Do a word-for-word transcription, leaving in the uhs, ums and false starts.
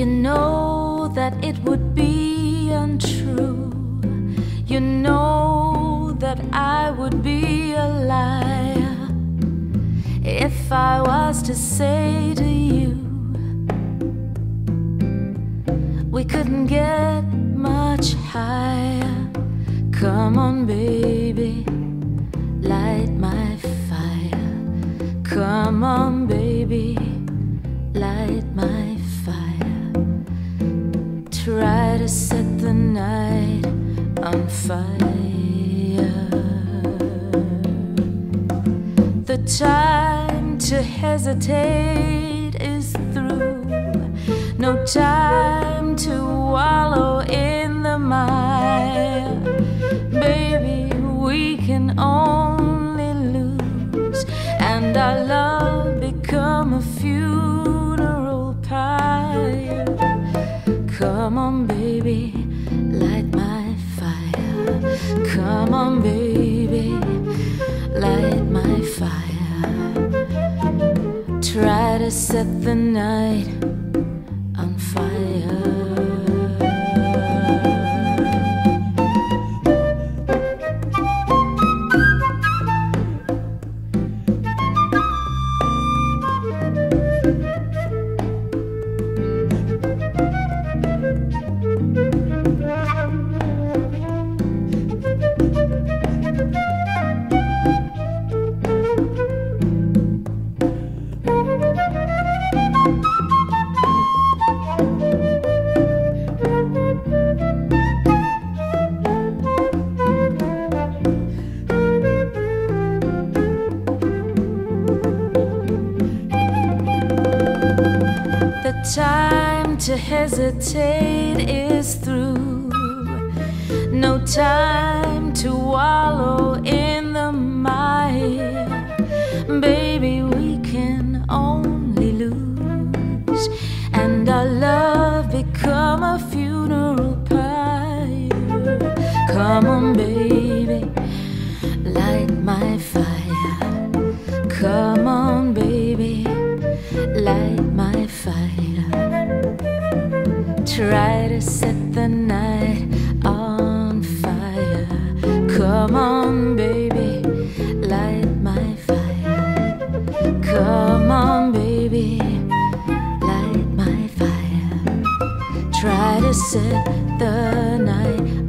You know that it would be untrue. You know that I would be a liar if I was to say to you we couldn't get much higher. Come on, baby, light my fire. Come on, baby, light my fire. Try to set the night on fire. The time to hesitate is through. No time to wallow in the mire. Baby, we can only lose, and our love become a funeral pyre. Come on, baby, light my fire. Come on, baby, light my fire. Try to set the night on fire. Time to hesitate is through. No time to wallow in the mire. Baby, we can only lose, and our love become a funeral pyre. Come on, baby, light my fire. Come on, baby, light my fire. Try to set the night on fire. Come on, baby, light my fire. Come on, baby, light my fire. Try to set the night on fire.